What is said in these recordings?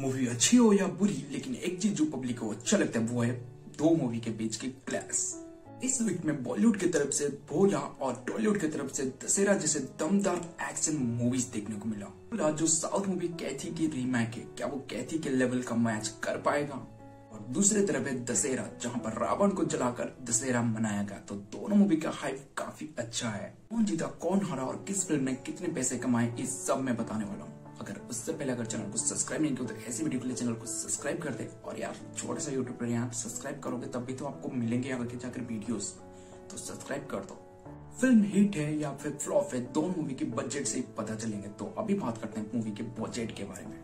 Movie अच्छी हो या बुरी, लेकिन एक चीज जो पब्लिक को अच्छा लगता है वो है दो मूवी के बीच की क्लैश। इस वीक में बॉलीवुड की तरफ से भोला और टॉलीवुड की तरफ से दशहरा जैसे दमदार एक्शन मूवीज देखने को मिला। भोला जो साउथ मूवी कैथी की रीमेक है, क्या वो कैथी के लेवल का मैच कर पाएगा? और दूसरी तरफ है दशहरा, जहां पर रावण को जलाकर दशहरा मनाया गया। तो दोनों मूवी का हाइप काफी अच्छा है। कौन जीता, कौन हारा और किस फिल्म ने कितने पैसे कमाए, इस सब मैं बताने वाला हूँ। अगर उससे पहले अगर चैनल को सब्सक्राइब नहीं किया तो ऐसी वीडियो के लिए चैनल को सब्सक्राइब कर दे। और यार छोटा सा यूट्यूब पर यहाँ सब्सक्राइब करोगे तब भी तो आपको मिलेंगे यहाँ के जाकर वीडियोस, तो सब्सक्राइब कर दो। फिल्म हिट है या फिर फ्लॉप है, दोनों मूवी के बजट से पता चलेंगे। तो अभी बात करते हैं मूवी के बजट के बारे में।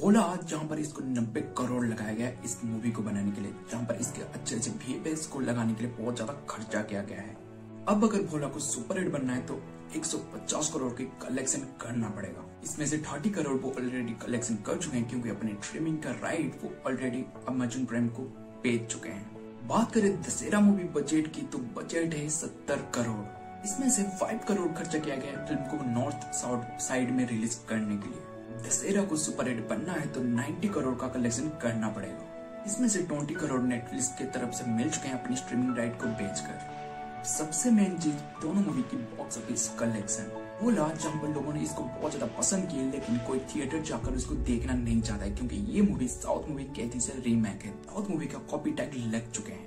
भोला जहाँ पर इसको 90 करोड़ लगाया गया इस मूवी को बनाने के लिए, जहाँ पर इसके अच्छे अच्छे वीएफएक्स को लगाने के लिए बहुत ज्यादा खर्चा किया गया है। अब अगर भोला को सुपरहिट बनना है तो 150 करोड़ की कलेक्शन करना पड़ेगा। इसमें से 30 करोड़ वो ऑलरेडी कलेक्शन कर चुके हैं, क्योंकि अपने स्ट्रीमिंग का राइट वो ऑलरेडी अमेज़न प्राइम को बेच चुके हैं। बात करें दशहरा मूवी बजट की तो बजट है 70 करोड़। इसमें से 5 करोड़ खर्चा किया गया है फिल्म को नॉर्थ साउथ साइड में रिलीज करने के लिए। दशहरा को सुपरहिट बनना है तो 90 करोड़ का कलेक्शन करना पड़ेगा। इसमें से 20 करोड़ नेटफ्लिक्स की तरफ से मिल चुके हैं अपनी स्ट्रीमिंग राइट को बेचकर। सबसे मेन चीज दोनों मूवी की बॉक्स ऑफिस कलेक्शन। भोला जहाँ पर लोगों ने इसको बहुत ज्यादा पसंद किया, लेकिन कोई थिएटर जाकर इसको देखना नहीं चाहता है, क्योंकि ये मूवी साउथ मूवी कैथी से रीमेक है। साउथ मूवी का कॉपी टैग लग चुके हैं,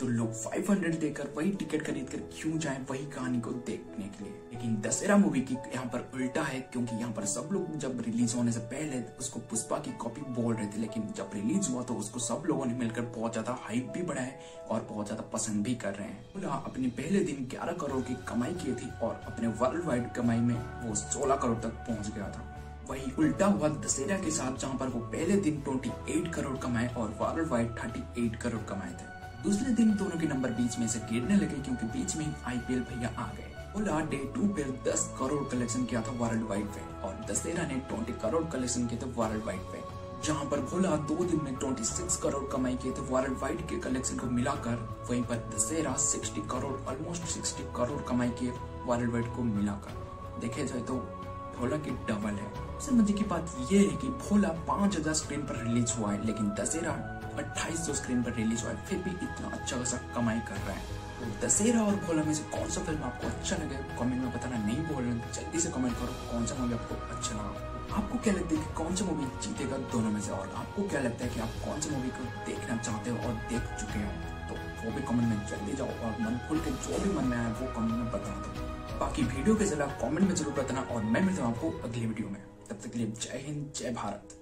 तो लोग 500 देकर वही टिकट खरीद कर क्यों जाएं वही कहानी को देखने के लिए। लेकिन दशहरा मूवी की यहाँ पर उल्टा है, क्योंकि यहाँ पर सब लोग जब रिलीज होने से पहले उसको पुष्पा की कॉपी बोल रहे थे, लेकिन जब रिलीज हुआ तो उसको सब लोगों ने मिलकर बहुत ज्यादा हाइप भी बढ़ाया और बहुत ज्यादा पसंद भी कर रहे हैं। भोला अपने पहले दिन 11 करोड़ की कमाई की थी और अपने वर्ल्ड वाइड कमाई में वो 16 करोड़ तक पहुँच गया था। वही उल्टा हुआ दशहरा के साथ, जहाँ पर वो पहले दिन 28 करोड़ कमाए और वर्ल्ड वाइड 38 करोड़ कमाए थे। दूसरे दिन दोनों के नंबर बीच में से गिरने लगे, क्योंकि बीच में आईपीएल भैया आ गए। भोला डे 2 पर 10 करोड़ कलेक्शन किया था वर्ल्ड वाइड पे, और दशहरा ने 20 करोड़ कलेक्शन किया था वर्ल्ड वाइड पे। जहाँ पर भोला 2 दिन में 26 करोड़ कमाई किए थे वर्ल्ड वाइड के कलेक्शन को मिलाकर, वहीं पर दशहरा 60 करोड़ ऑलमोस्ट 60 करोड़ कमाई किए वर्ल्ड वाइड को मिलाकर। देखे जाए तो भोला की डबल है। सबसे मजे की बात यह है कि भोला 5000 स्क्रीन पर रिलीज हुआ है, लेकिन दशहरा 2800 स्क्रीन पर रिलीज हुआ है, फिर भी इतना अच्छा खासा कमाई कर रहा है। तो दशहरा और भोला में से कौन सा फिल्म आपको अच्छा लगे कमेंट में बताना नहीं बोल रहे, जल्दी से कमेंट करो कौन सा मूवी आपको अच्छा लगा। आपको क्या लगता है कि कौन सा मूवी जीतेगा दोनों में से, और आपको क्या लगता है कि आप कौन सी मूवी को देखना चाहते हो और देख चुके हो? तो वो भी कमेंट में जल्दी जाओ और मन खोल के जो भी मन में आया वो कमेंट में बता दो। बाकी वीडियो के जरिए कमेंट में जरूर बताना, और मैं मिलता हूँ आपको अगली वीडियो में। तब तक के लिए जय हिंद, जय भारत।